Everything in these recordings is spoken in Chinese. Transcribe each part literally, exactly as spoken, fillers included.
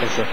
没事。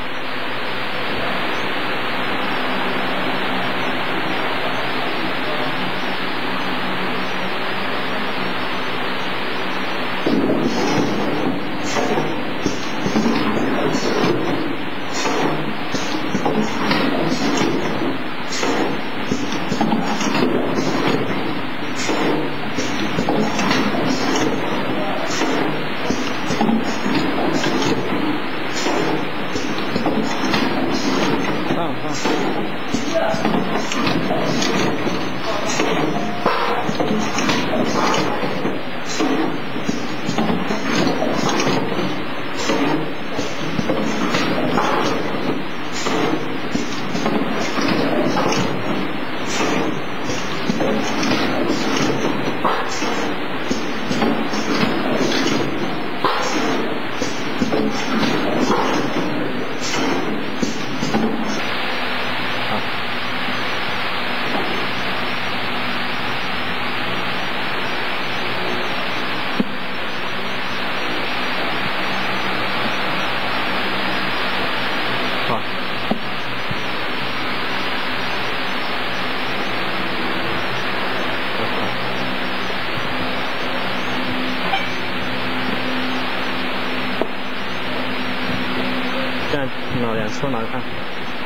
说哪看？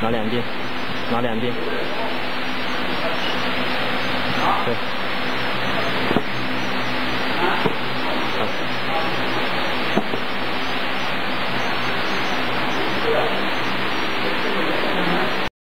哪两边？哪两边？对。好。